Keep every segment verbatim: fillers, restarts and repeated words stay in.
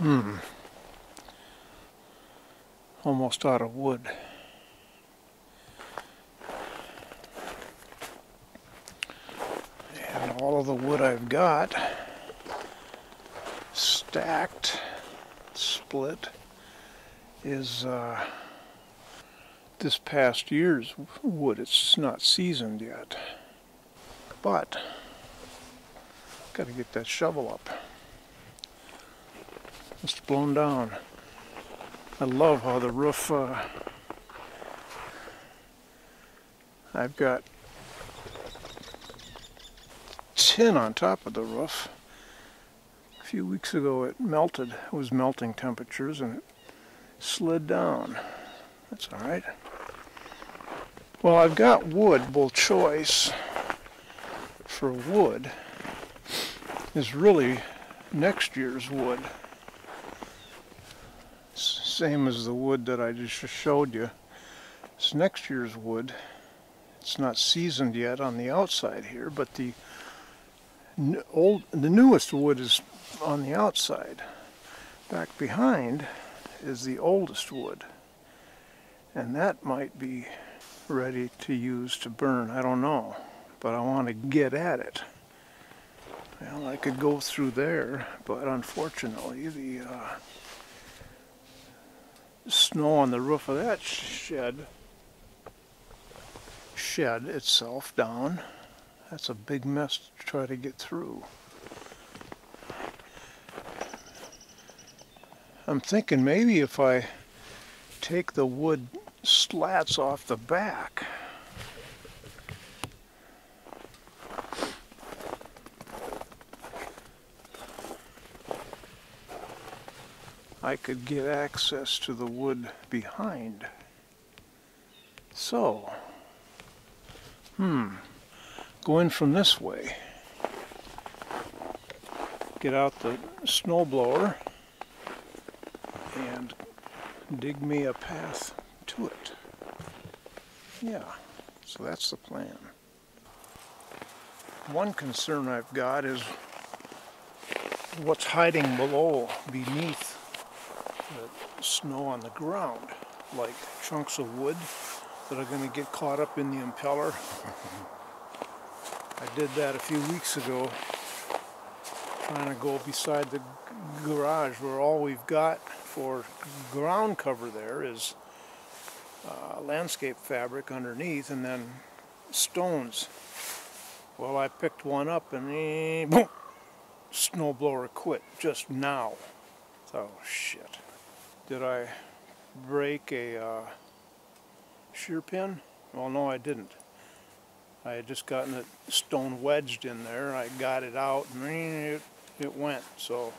Hmm. Almost out of wood. And all of the wood I've got stacked, split, is uh, this past year's wood. It's not seasoned yet. But got to get that shovel up. It's blown down. I love how the roof, uh, I've got tin on top of the roof. A few weeks ago it melted, it was melting temperatures and it slid down. That's all right. Well, I've got wood, both choice for wood is really next year's wood. Same as the wood that I just showed you. It's next year's wood. It's not seasoned yet on the outside here, but the old, the newest wood is on the outside. Back behind is the oldest wood, and that might be ready to use to burn. I don't know, but I want to get at it. Well, I could go through there, but unfortunately the uh, snow on the roof of that shed shed itself down. That's a big mess to try to get through. I'm thinking maybe if I take the wood slats off the back, I could get access to the wood behind. So, hmm, go in from this way. Get out the snowblower and dig me a path to it. Yeah, so that's the plan. One concern I've got is what's hiding below, beneath the snow on the ground, like chunks of wood that are going to get caught up in the impeller. I did that a few weeks ago, trying to go beside the garage where all we've got for ground cover there is uh, landscape fabric underneath and then stones. Well, I picked one up and eh, boom, snowblower quit just now. Oh shit. Did I break a uh, shear pin? Well, no, I didn't. I had just gotten it stone wedged in there. I got it out and it, it went. So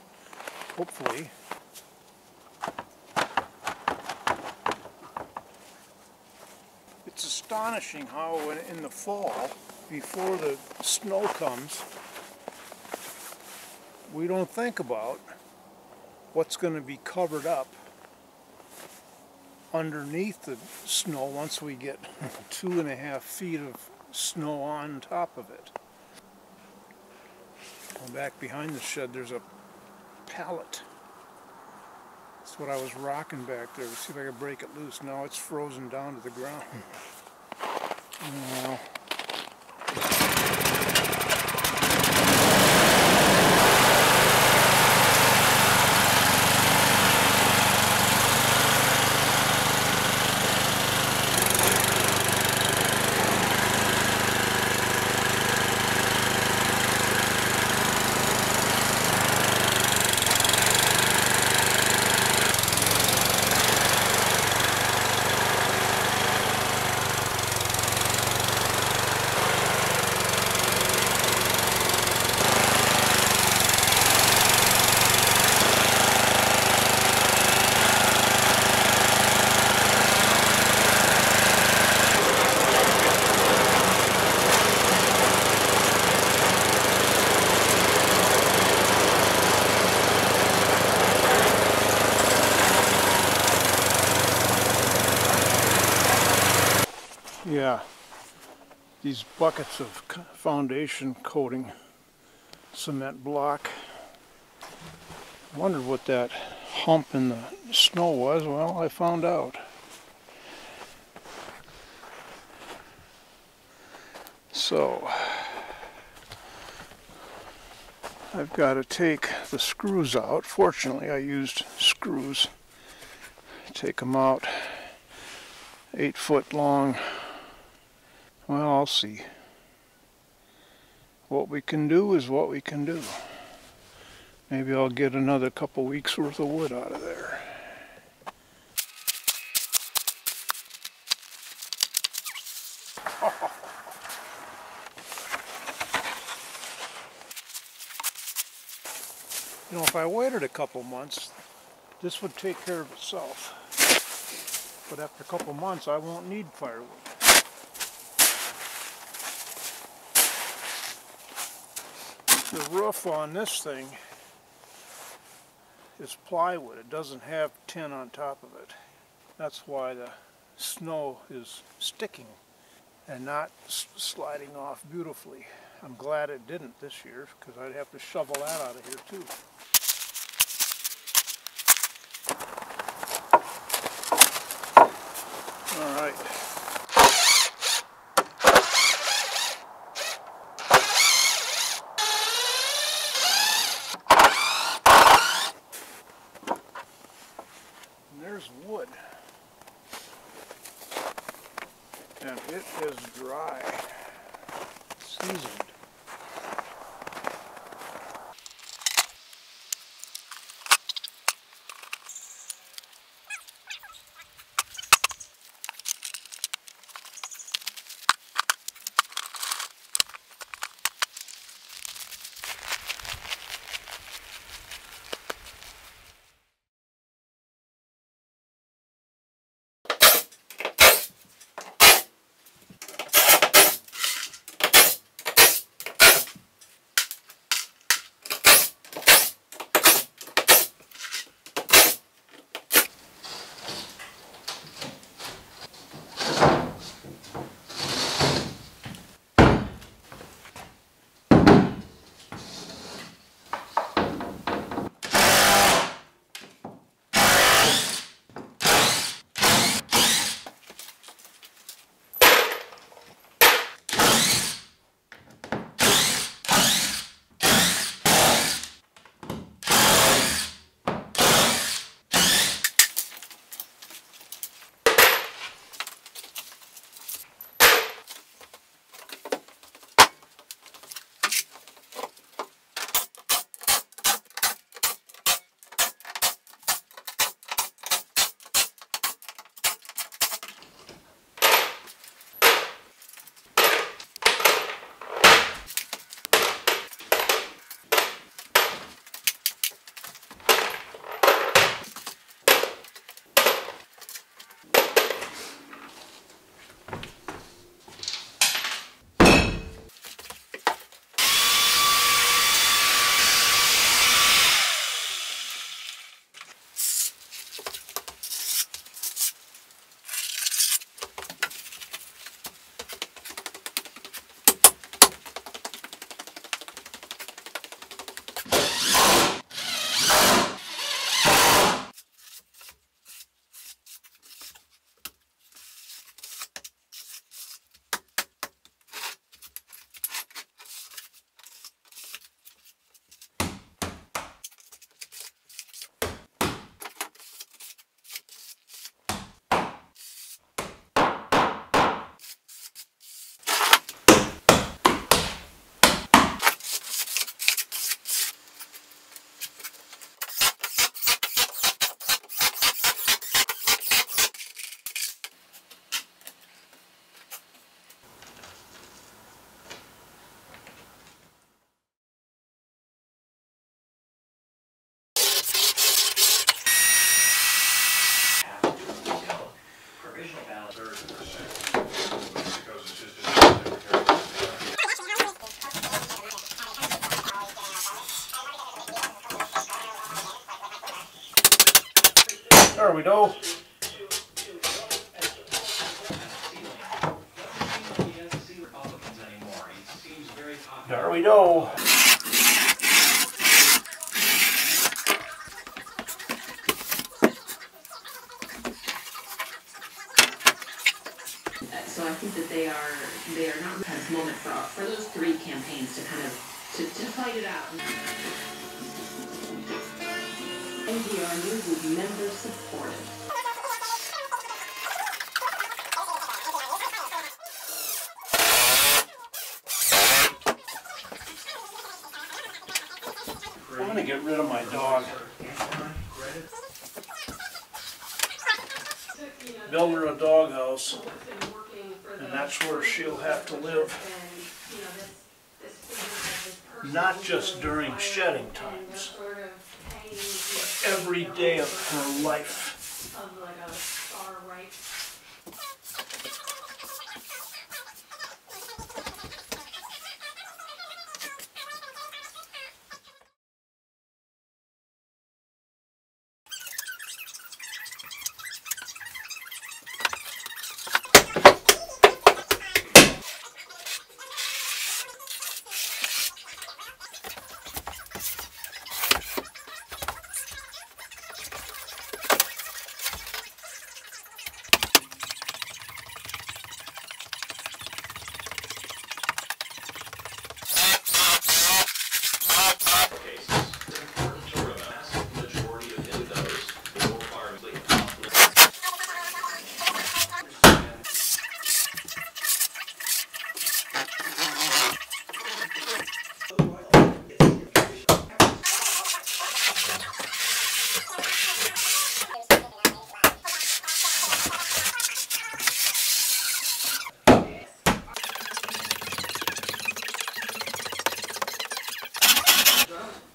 hopefully it's astonishing how in the fall, before the snow comes, we don't think about what's going to be covered up underneath the snow once we get two and a half feet of snow on top of it. And back behind the shed there's a pallet. That's what I was rocking back there to see if I could break it loose. Now it's frozen down to the ground. Now, yeah, these buckets of foundation coating, cement block, wondered what that hump in the snow was. Well, I found out. So I've got to take the screws out. Fortunately, I used screws. Take them out. Eight foot long. Well, I'll see. What we can do is what we can do. Maybe I'll get another couple weeks worth of wood out of there. You know, if I waited a couple months, this would take care of itself. But after a couple months, I won't need firewood. The roof on this thing is plywood. It doesn't have tin on top of it. That's why the snow is sticking and not sliding off beautifully. I'm glad it didn't this year, because I'd have to shovel that out of here too. All right. And there's wood. And it is dry. Seasoned. There we go. There we go. so I think that they are they are not kind of moment for for those three campaigns to kind of to, to fight it out. N P R News is member supported. I'm gonna get rid of my dog. Build her a doghouse, and that's where she'll have to live, not just during shedding times, but every day of her life.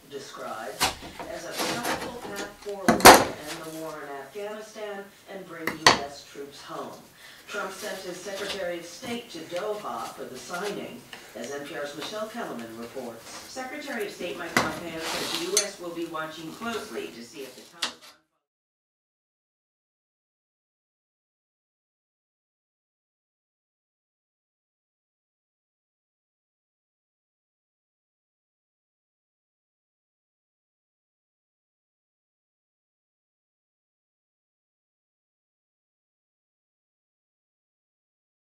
Described as a powerful path forward to end the war in Afghanistan and bring U S troops home. Trump sent his Secretary of State to Doha for the signing, as N P R's Michelle Kellerman reports. Secretary of State Mike Pompeo said the U S will be watching closely to see if the